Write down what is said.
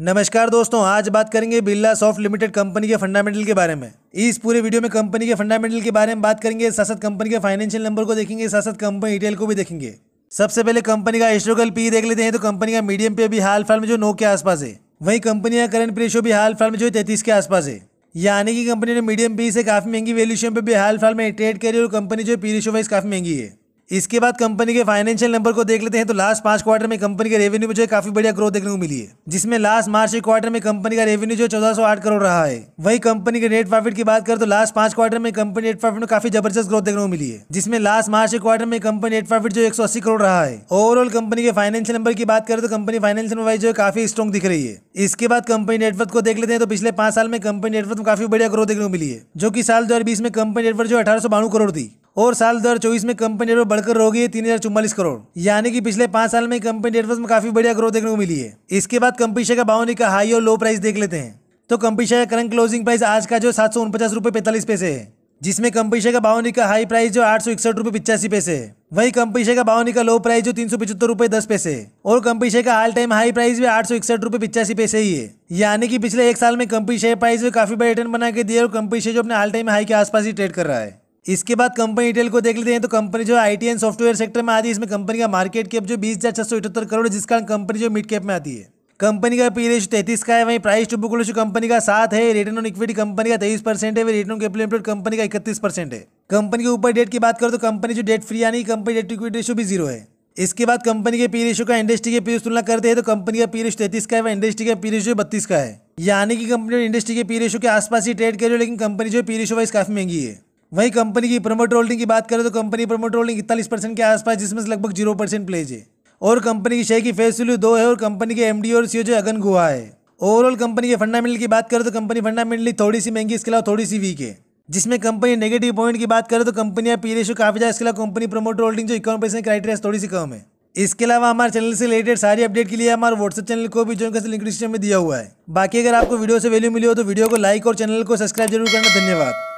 नमस्कार दोस्तों, आज बात करेंगे बिरलासॉफ्ट लिमिटेड कंपनी के फंडामेंटल के बारे में। इस पूरे वीडियो में कंपनी के फंडामेंटल के बारे में बात करेंगे, साथ साथ कंपनी के फाइनेंशियल नंबर को देखेंगे, साथ साथ कंपनी डिटेल को भी देखेंगे। सबसे पहले कंपनी का हिस्टोरिकल पी देख लेते हैं। तो कंपनी का मीडियम पे भी हाल फिलहाल में जो 9 के आसपास है, वहीं कंपनी का करंट रेशियो भी हाल फिलहाल में जो 33 के आसपास है। यानी कि कंपनी ने मीडियम पी से काफी महंगी वैल्यूएशन पे भी हाल फिलहाल में ट्रेड करी और कंपनी जो पी रेशियो वाइज काफी महंगी है। इसके बाद कंपनी के फाइनेंशियल नंबर को देख लेते हैं। तो लास्ट 5 क्वार्टर में कंपनी के रेवेन्यू में जो काफी बढ़िया ग्रोथ देखने को मिली है, जिसमें लास्ट मार्च क्वार्टर में कंपनी का रेवेन्यू जो 1408 करोड़ रहा है। वही कंपनी के नेट प्रॉफिट की बात करें तो लास्ट 5 क्वार्टर में कंपनी नेट प्रॉफिट में काफी जबरदस्त ग्रोथ देखने को मिली है, जिसमें लास्ट मार्च क्वार्टर में कंपनी नेट प्रॉफिट जो 180 करोड़ रहा है। ओवरऑल कंपनी के फाइनेंशियल नंबर की बात करें तो कंपनी फाइनेंशियल वाइज जो काफी स्ट्रॉन्ग दिख रही है। इसके बाद कंपनी नेटवर्थ को देख लेते हैं। तो पिछले 5 साल में कंपनी नेटवर्थ में काफी बढ़िया ग्रोथ देखने को मिली है, जो कि साल 2020 में कंपनी नेटवर्थ जो 1892 करोड़ थी और साल 2024 में कंपनी नेटवर्थ बढ़कर हो गई है 3044 करोड़। यानी कि पिछले 5 साल में कंपनी नेटवर्थ में काफी बढ़िया ग्रोथ देखने को मिली है। इसके बाद कंपनी शेयर का बावनी का हाई और लो प्राइस देख लेते हैं। तो कंपनी शेयर का करंट क्लोजिंग प्राइस आज का जो 749 रुपये 45 पैसे है, जिसमें कंपनी शेयर का बावनी का हाई प्राइस जो 861 रुपये 85 पैसे है। वही कंपनी शेयर का बावनी का लो प्राइस जो 375 रुपये 10 पैसे है और कंपनी शेयर का ऑल टाइम हाई प्राइस भी 861 रुपये 85 पैसे ही है। यानी कि पिछले 1 साल में कंपनी शेयर प्राइस काफी बड़ा रिटर्न बना के दिया और कंपनी शेयर जो अपने ऑल टाइम हाई के आसपास ही ट्रेड कर रहा है। इसके बाद कंपनी डिटेल को देख लेते हैं। तो कंपनी जो आईटी एंड सॉफ्टवेयर सेक्टर में आती है, इसमें कंपनी का मार्केट कैप जो 20,678 करोड़, जिसका कंपनी जो मिड कैप में आती है। कंपनी का पी रेशियो 33 का है, वहीं price to book ratio company का 7 है। रिटर्न ऑन इक्विटी कंपनी का 23% है, वहीं return on capital employed company का 31% है। कंपनी के ऊपर डेट की बात करो तो कंपनी जो डेट फ्री यानी company debt to equity ratio भी 0 है। इसके बाद कंपनी के पी रेशियो का इंडस्ट्री के पी रेशियो तुलना करते हैं। तो कंपनी का पी रेशियो 33 का है, वहीं इंडस्ट्री का पी रेशियो 32 का है। यानी कि कंपनी इंडस्ट्री के पी रेशियो के आसपास ही ट्रेड कर रही है, लेकिन कंपनी जो पी रेशियो वाइज काफी महंगी है। वहीं कंपनी की प्रमोटर होल्डिंग की बात करें तो कंपनी प्रमोटर होल्डिंग 41% के आसपास, जिसमें से लगभग 0% प्लेज है और कंपनी की शेयर की फेस वैल्यू 2 है और कंपनी के एमडी और सीईओ जो अर्जुन गुहा है। ओवरऑल कंपनी के फंडामेंटल की बात करें तो कंपनी फंडामेंटली थोड़ी सी महंगी, इसके अलावा थोड़ी सी वीक है, जिसमें कंपनी नेगेटिव पॉइंट की बात करें तो कंपनी का पी रेशियो काफी ज्यादा, इसके अलावा कंपनी प्रमोटर होल्डिंग जो 51% क्राइटेरिया थोड़ी सी कम है। इसके अलावा हमारे चैनल से रिलेटेड सारी अपडेट के लिए हमारे व्हाट्सएप चैनल को भी ज्वाइन कर लिंक डिस्क्रिप्शन में दिया हुआ है। बाकी अगर आपको वीडियो से वैल्यू मिली हो तो वीडियो को लाइक और चैनल को सब्सक्राइब जरूर करना। धन्यवाद।